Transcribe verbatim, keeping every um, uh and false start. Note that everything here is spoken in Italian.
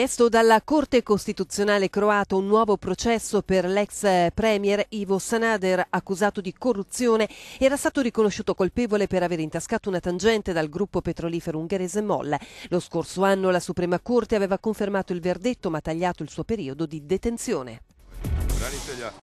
richiesto dalla Corte Costituzionale croata un nuovo processo per l'ex premier Ivo Sanader, accusato di corruzione, era stato riconosciuto colpevole per aver intascato una tangente dal gruppo petrolifero ungherese M O L. Lo scorso anno la Suprema Corte aveva confermato il verdetto ma tagliato il suo periodo di detenzione.